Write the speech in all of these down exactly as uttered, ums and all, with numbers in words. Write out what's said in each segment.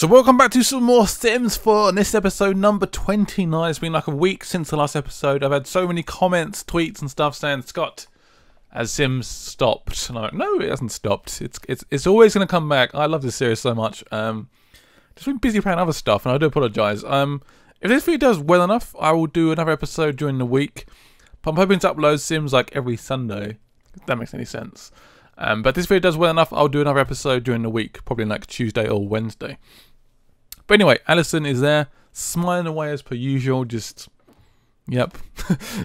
So welcome back to some more Sims four, and this episode number twenty-nine. It's been like a week since the last episode. I've had so many comments, tweets and stuff saying, Scott, has Sims stopped? And I'm like, no, it hasn't stopped. It's it's, it's always going to come back. I love this series so much. Um, just been busy playing other stuff, and I do apologise. Um, if this video does well enough, I will do another episode during the week. But I'm hoping to upload Sims like every Sunday, if that makes any sense. Um, but if this video does well enough, I'll do another episode during the week, probably like Tuesday or Wednesday. But anyway, Alison is there, smiling away as per usual, just, yep.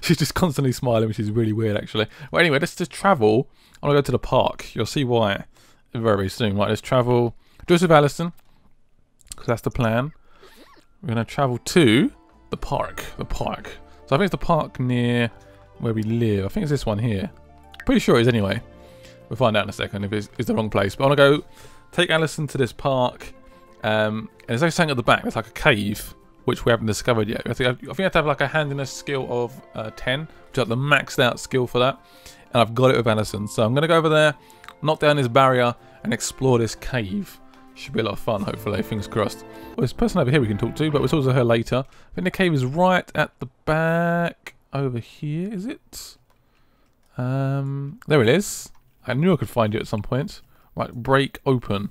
She's just constantly smiling, which is really weird actually. Well anyway, let's just travel. I'm gonna go to the park. You'll see why very, very soon. Right, let's travel just with Alison, because that's the plan. We're gonna travel to the park, the park. So I think it's the park near where we live. I think it's this one here. Pretty sure it is anyway. We'll find out in a second if it's, it's the wrong place. But I want to go take Alison to this park. Um, and there's also something at the back. There's like a cave, which we haven't discovered yet. I think I, I think I have to have like a hand in a skill of uh, ten, which is like the maxed out skill for that. And I've got it with Alison. So I'm going to go over there, knock down this barrier, and explore this cave. Should be a lot of fun, hopefully. Fingers crossed. Well, there's a person over here we can talk to, but we'll talk to her later. I think the cave is right at the back over here, is it? Um, there it is. I knew I could find you at some point. Right, break open.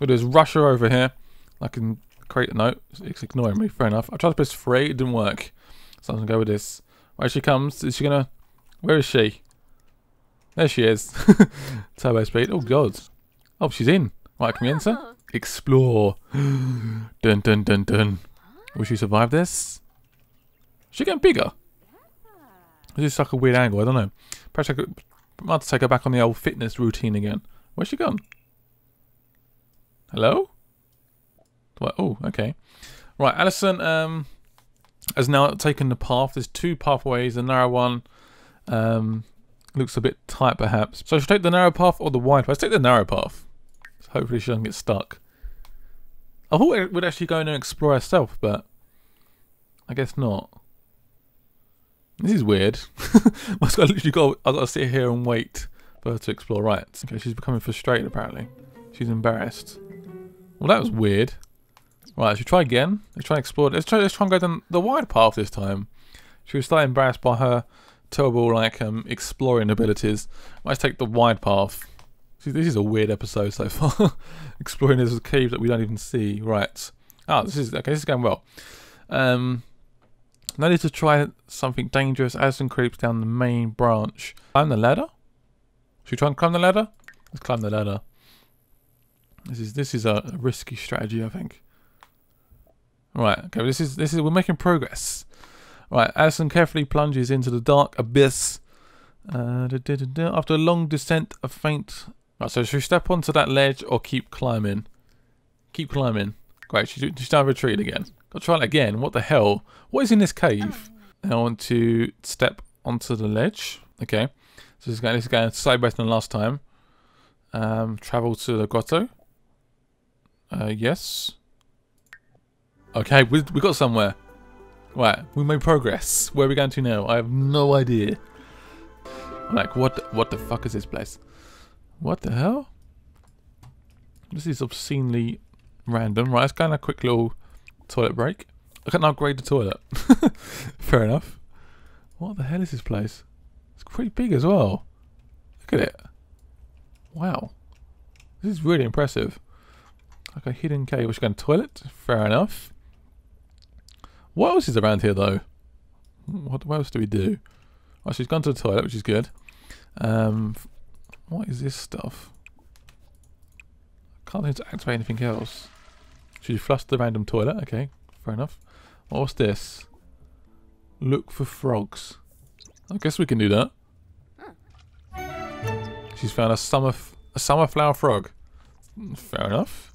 We'll do is rush her over here. I can create a note. It's ignoring me, fair enough. I tried to press three, it didn't work. So I'm gonna go with this. Right, she comes, is she gonna, where is she? There she is. Turbo speed, oh God. Oh, she's in. Right, can we enter? Explore. Dun dun dun dun. Will she survive this? Is she getting bigger? This is like a weird angle, I don't know. Perhaps I could, I'm about to take her back on the old fitness routine again. Where's she gone? Hello? What? Oh, okay. Right, Alison um, has now taken the path. There's two pathways. The narrow one um, looks a bit tight, perhaps. So should I take the narrow path or the wide path? Let's take the narrow path. So hopefully she doesn't get stuck. I thought it would actually go in and explore herself, but I guess not. This is weird. I've literally got, I've got to sit here and wait for her to explore. Right. Okay, she's becoming frustrated, apparently. She's embarrassed. Well, that was weird. Right, should we try again? Let's try and explore. Let's try, let's try and go down the wide path this time. She was slightly embarrassed by her terrible, like, um, exploring abilities. Let's take the wide path. See, this is a weird episode so far. Exploring this cave that we don't even see. Right. Oh, this is, okay, this is going well. Um... No need to try something dangerous. Alison creeps down the main branch. Climb the ladder? Should we try and climb the ladder? Let's climb the ladder. This is this is a risky strategy, I think. Right. Okay. This is this is we're making progress. Right. Alison carefully plunges into the dark abyss. Uh, da, da, da, da. After a long descent, a faint. Right. So should we step onto that ledge or keep climbing? Keep climbing. Great. She's she's now retreated again. I'll try it again. What the hell? What is in this cave? And I want to step onto the ledge. Okay. So this is going, this is going slightly better than last time. Um, travel to the grotto. Uh, yes. Okay, we, we got somewhere. Right, we made progress. Where are we going to now? I have no idea. Like, what, what the fuck is this place? What the hell? This is obscenely random. Right, let's go on a quick little toilet break. I can't upgrade the toilet. Fair enough. What the hell is this place? It's pretty big as well. Look at it. Wow. This is really impressive. Like a hidden cave. We're just going to toilet. Fair enough. What else is around here though? What, what else do we do? Oh, she's gone to the toilet, which is good. Um, what is this stuff? I can't seem to activate anything else. Should you flush the random toilet? Okay, fair enough. What's this? Look for frogs. I guess we can do that. She's found a summer f a summer flower frog. Fair enough.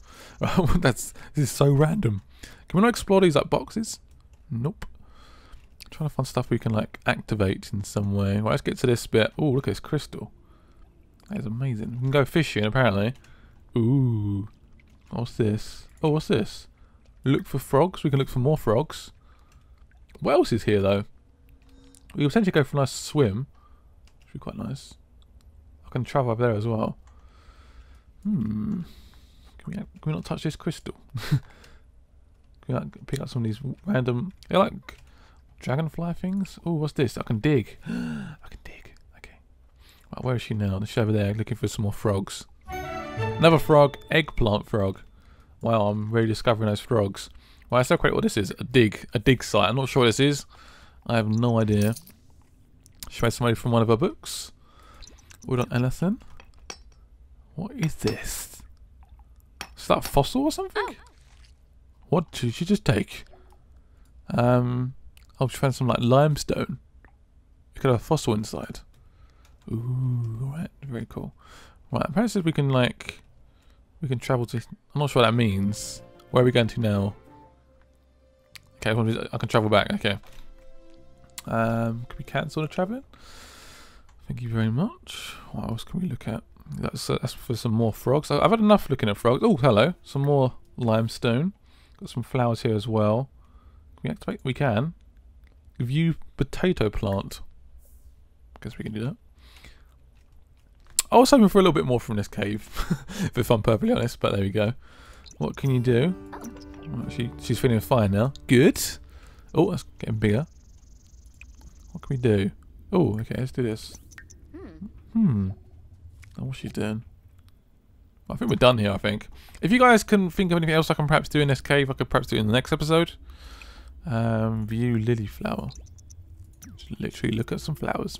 That's this is so random. Can we not explore these like boxes? Nope. I'm trying to find stuff we can like activate in some way. Right, let's get to this bit. Oh, look at this crystal. That is amazing. We can go fishing apparently. Ooh. What's this? Oh, what's this? Look for frogs. We can look for more frogs. What else is here, though? We could potentially go for a nice swim. Which would be quite nice. I can travel up there as well. Hmm. Can we, can we not touch this crystal? You know, like, pick up some of these random, they're like dragonfly things. Oh, what's this? I can dig. I can dig. Okay. Right, where is she now? She's over there looking for some more frogs. Another frog, eggplant frog. Wow, I'm really discovering those frogs. Well, that's how great what this is. A dig. A dig site. I'm not sure what this is. I have no idea. She read somebody from one of her books. Wood on Ellison. What is this? Is that a fossil or something? What did she just take? Um, oh, she found some like limestone. It could have a fossil inside. Ooh, alright, very cool. Right, apparently we can like, we can travel to, I'm not sure what that means. Where are we going to now? Okay, I can travel back, okay. Um, can we cancel the traveling? Thank you very much. What else can we look at? That's, uh, that's for some more frogs. I've had enough looking at frogs. Oh, hello. Some more limestone. Got some flowers here as well. Can we activate? We can. View potato plant. Guess we can do that. I was hoping for a little bit more from this cave, if I'm perfectly honest, but there we go. What can you do? Oh, she, she's feeling fine now. Good. Oh, that's getting bigger. What can we do? Oh, okay, let's do this. Hmm. Oh, what's she doing? I think we're done here, I think. If you guys can think of anything else I can perhaps do in this cave, I could perhaps do it in the next episode. Um, view lily flower. Just literally look at some flowers.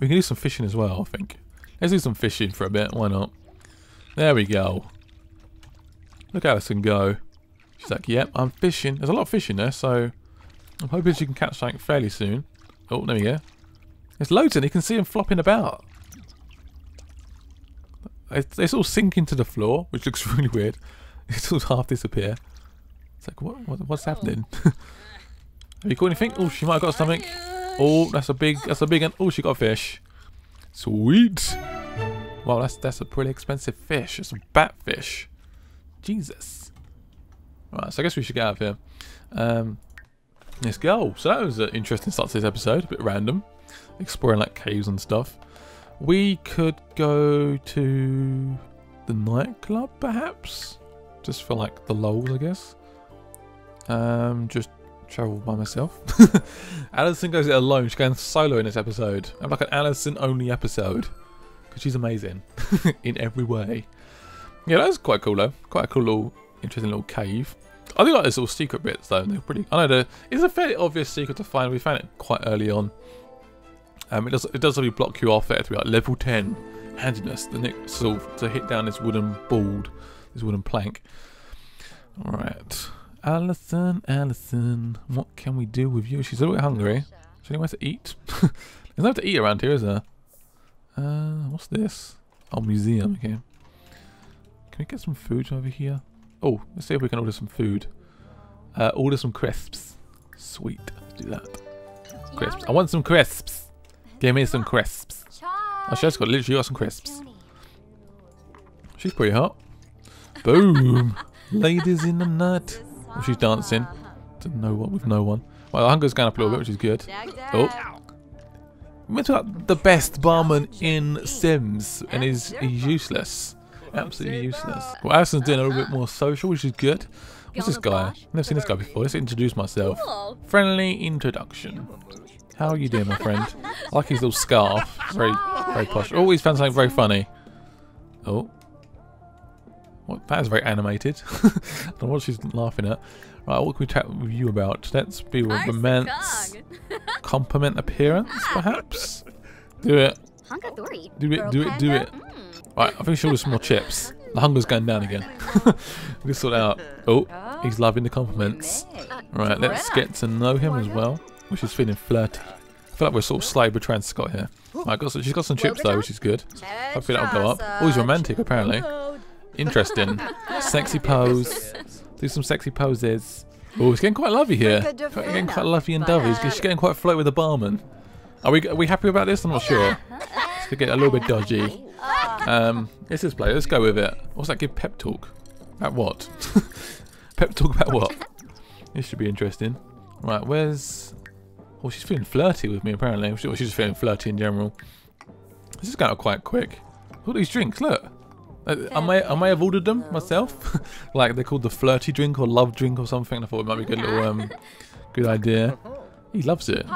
We can do some fishing as well, I think. Let's do some fishing for a bit, why not? There we go. Look how this can go. She's like, yep, I'm fishing. There's a lot of fish in there, so I'm hoping she can catch something fairly soon. Oh, there we go. There's loads in. You can see them flopping about. It's, it's all sinking to the floor, which looks really weird. It's all half disappear. It's like, what, what what's happening? Have you caught anything? Oh, she might have got something. Oh, that's a big, that's a big one. Oh, she got a fish. Sweet. Wow, that's that's a pretty expensive fish. It's a batfish. Jesus. All right, so I guess we should get out of here. Um, let's go. So that was an interesting start to this episode. A bit random. Exploring like caves and stuff. We could go to the nightclub perhaps, just for like the lols, I guess. Um, just travel by myself. Alison goes it alone. She's going solo in this episode. I'm like an Alison only episode because she's amazing in every way. Yeah, that was quite cool though. Quite a cool little, interesting little cave. I do like those little secret bits though. They're pretty. I know the, it's a fairly obvious secret to find. We found it quite early on. Um, it does it does really block you off. It to be like level ten handiness, the next sort of, to hit down this wooden board, this wooden plank. All right, Alison, Alison, what can we do with you? She's a little bit hungry. Is there anywhere to eat? There's nothing to eat around here, is there? Uh, what's this? Oh, museum. Okay. Can we get some food over here? Oh, let's see if we can order some food. Uh, order some crisps. Sweet. Let's do that. Crisps. I want some crisps. Give me some crisps. Oh, she has got literally got some crisps. She's pretty hot. Boom. Ladies in the night. Oh, she's dancing. To no one with no one. Well, the hunger's going up a little bit, which is good. Oh. We're talking about the best barman in Sims, and he's, he's useless. Absolutely useless. Well, Alison's doing a little bit more social, which is good. What's this guy? I've never seen this guy before. Let's introduce myself. Friendly introduction. How are you doing, my friend? I like his little scarf. Very, very posh. Oh, he's found something very funny. Oh. What? That is very animated. I don't know what she's laughing at. Right, what can we chat with you about? Let's be with romance. Compliment appearance, perhaps? Do it. Do it, do it, do it. Right, I think she'll do some more chips. The hunger's going down again. We'll sort it out. Oh, he's loving the compliments. Right, let's get to know him as well. Which is feeling flirty. I feel like we're sort of slightly betraying Scott here. Right, got some, she's got some chips though, which is good. Hopefully that'll go up. Oh, he's romantic apparently. Interesting. Sexy pose. Do some sexy poses. Oh, he's getting quite lovey here. He's getting quite lovey and dovey. She's getting quite flirty with the barman. Are we are we happy about this? I'm not sure. It's gonna get a little bit dodgy. Um, let's just play. Let's go with it. What's that? Give pep talk. About what? Pep talk about what? This should be interesting. Right, where's? Well, she's feeling flirty with me, apparently. She's just feeling flirty in general. This is going out quite quick. Look at these drinks, look. I might, I might have ordered them myself. Like they're called the flirty drink or love drink or something. I thought it might be a good little, um, good idea. He loves it.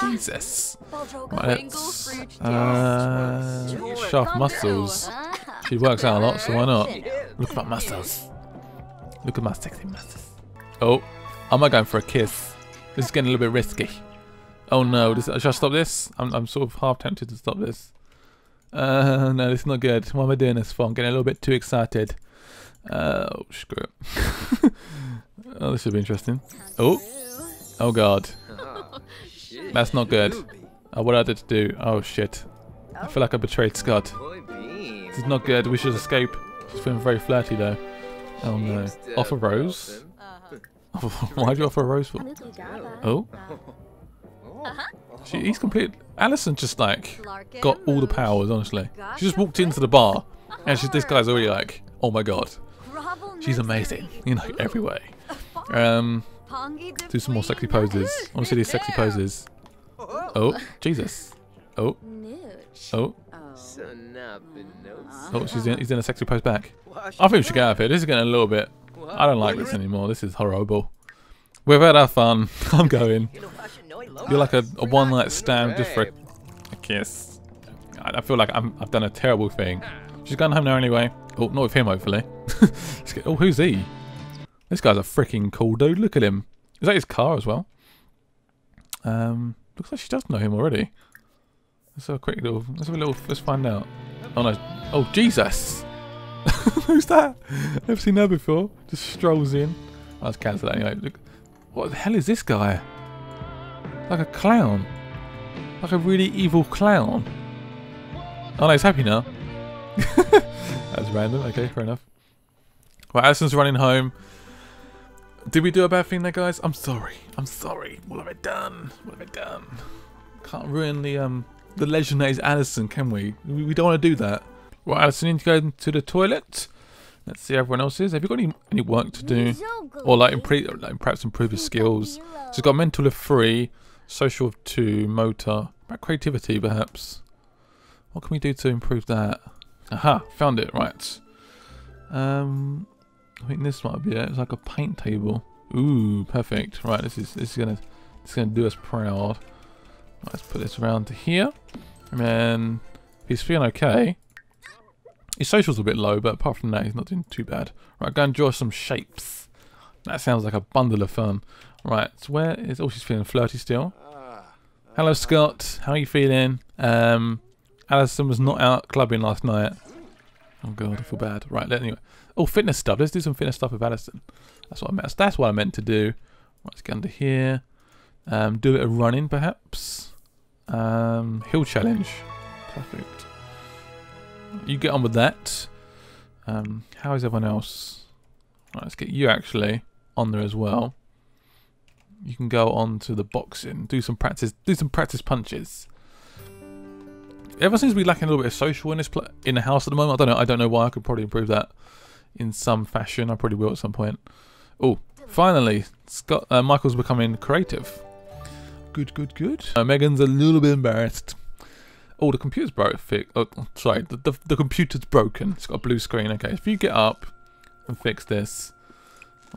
Jesus. Right, uh, sharp muscles. She works out a lot, so why not? Look at my muscles. Look at my sexy muscles. Oh, am I going for a kiss? This is getting a little bit risky. Oh no, this, should I stop this? I'm, I'm sort of half tempted to stop this. Uh, no, this is not good. Why am I doing this for? I'm getting a little bit too excited. Uh, oh, screw it. Oh, this should be interesting. Oh, oh god. That's not good. Oh, what I did to do? Oh shit. I feel like I betrayed Scott. This is not good. We should escape. She's feeling very flirty though. Oh no. Offer rose? Why do you offer a rose for? Oh. She, he's complete. Alison just like got all the powers. Honestly, she just walked into the bar, and she's, this guy's already like, oh my god, she's amazing. You know, every way. Um, do some more sexy poses. I want to see these sexy poses. Oh Jesus. Oh. Oh. Oh, she's in, he's in a sexy pose back. I think we should get out of here. This is getting a little bit. I don't like this anymore. This is horrible. We've had our fun. I'm going. You're like a, a one-night stand just for a, a kiss. I, I feel like I'm, I've done a terrible thing. She's going home now anyway. Oh, not with him, hopefully. Oh, who's he? This guy's a freaking cool dude. Look at him. Is that his car as well? Um, looks like she does know him already. Let's have a quick little. Let's have a little. Let's find out. Oh no. Oh Jesus. Who's that? Never seen her before. Just strolls in. Oh, let's cancel that anyway. Look. What the hell is this guy? Like a clown. Like a really evil clown. Oh no, he's happy now. That's random. Okay, fair enough. Well, Alison's running home. Did we do a bad thing there, guys? I'm sorry. I'm sorry. What have I done? What have I done? Can't ruin the um the legend that is Alison, can we? We, we don't want to do that. Well, Alison, you need to go to the toilet. Let's see how everyone else is. Have you got any, any work to do? Or like, impre like perhaps improve your skills. So it's got mental of three, social of two, motor, about creativity perhaps. What can we do to improve that? Aha, found it, right. Um, I think this might be it. It's like a paint table. Ooh, perfect. Right, this is this is gonna this is gonna do us proud. Right, let's put this around to here. And then he's feeling okay. His social's a bit low, but apart from that, he's not doing too bad. Right, go and draw some shapes. That sounds like a bundle of fun. Right, so where is... Oh, she's feeling flirty still. Hello, Scott. How are you feeling? Um, Alison was not out clubbing last night. Oh, God, I feel bad. Right, let, anyway. Oh, fitness stuff. Let's do some fitness stuff with Alison. That's what I meant, that's what I meant to do. Right, let's get under here. Um, do a bit of running, perhaps. Um, hill challenge. Perfect. You get on with that. Um, how is everyone else? Right, let's get you actually on there as well. You can go on to the boxing, do some practice, do some practice punches. Everyone seems to be lacking a little bit of social in this pl in the house at the moment. I don't know. I don't know why. I could probably improve that in some fashion. I probably will at some point. Oh, finally, Scott, uh, Michael's becoming creative. Good, good, good. Uh, Megan's a little bit embarrassed. Oh, the computer's broke. Oh, sorry, the, the the computer's broken. It's got a blue screen. Okay, if you get up and fix this,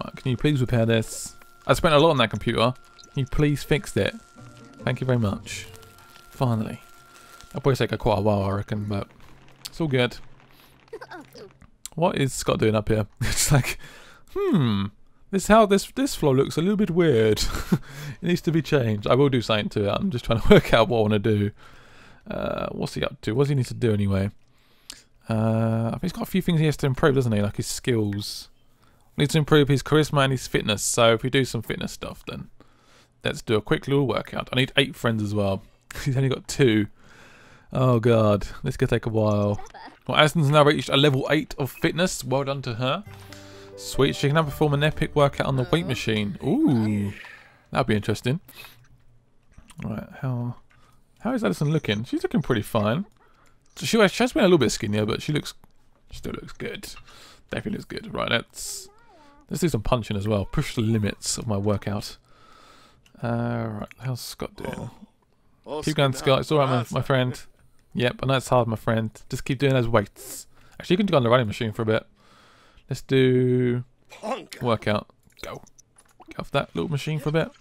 right, can you please repair this? I spent a lot on that computer. Can you please fix it? Thank you very much. Finally, that'll probably take quite a while, I reckon, but it's all good. What is Scott doing up here? It's like, hmm, this how this this floor looks a little bit weird. It needs to be changed. I will do something to it. I'm just trying to work out what I want to do. Uh, what's he up to? What does he need to do anyway? Uh, I think he's got a few things he has to improve, doesn't he? Like his skills. He needs to improve his charisma and his fitness. So if we do some fitness stuff, then let's do a quick little workout. I need eight friends as well. He's only got two. Oh god, this could take a while. Well, Alison's now reached a level eight of fitness. Well done to her. Sweet, she can now perform an epic workout on the weight machine. Ooh, that'd be interesting. Alright, how... How is Alison looking? She's looking pretty fine. She, she has been a little bit skinnier, but she looks, she still looks good. Definitely looks good. Right, let's let's do some punching as well. Push the limits of my workout. Uh, right, how's Scott doing? Keep going, Scott. It's all right, my, my friend. Yep, I know it's hard, my friend. Just keep doing those weights. Actually, you can go on the running machine for a bit. Let's do workout. Go. Get off that little machine for a bit.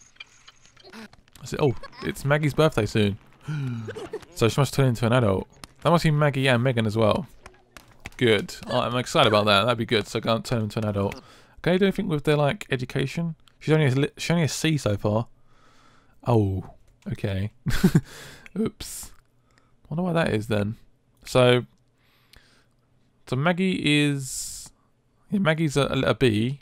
That's it. Oh, it's Maggie's birthday soon. So she must turn into an adult. That must be Maggie and Megan as well. Good. Oh, I'm excited about that. That'd be good. So I can't turn into an adult. Can I do anything with their like education? She's only a, she's only a C so far. Oh, okay. Oops. Wonder why that is then. So, so Maggie is yeah, Maggie's a, a B,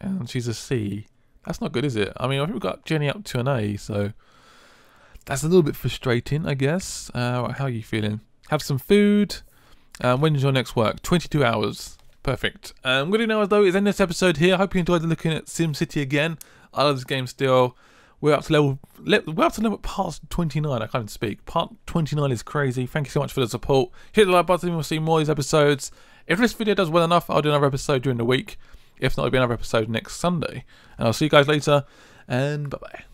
and she's a C. That's not good, is it? I mean, I think we got Jenny up to an A, so that's a little bit frustrating, I guess. Uh, how are you feeling? Have some food. Uh, when's your next work? twenty-two hours. Perfect. Um, what you know, though, is end this episode here. I hope you enjoyed looking at SimCity again. I love this game still. We're up to level. We're up to level past twenty-nine. I can't even speak. Part twenty-nine is crazy. Thank you so much for the support. Hit the like button. We'll see more of these episodes. If this video does well enough, I'll do another episode during the week. If not, it'll be another episode next Sunday. And I'll see you guys later. And bye bye.